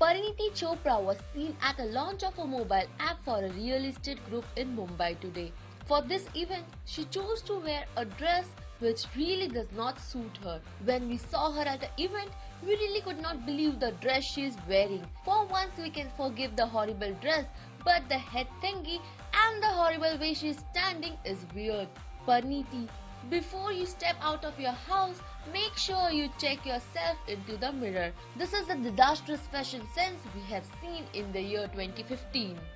Parineeti Chopra was seen at the launch of a mobile app for a real estate group in Mumbai today. For this event, she chose to wear a dress which really does not suit her. When we saw her at the event, we really could not believe the dress she is wearing. For once, we can forgive the horrible dress, but the head thingy and the horrible way she is standing is weird. Parineeti, before you step out of your house, make sure you check yourself into the mirror. This is the disastrous fashion sense we have seen in the year 2015.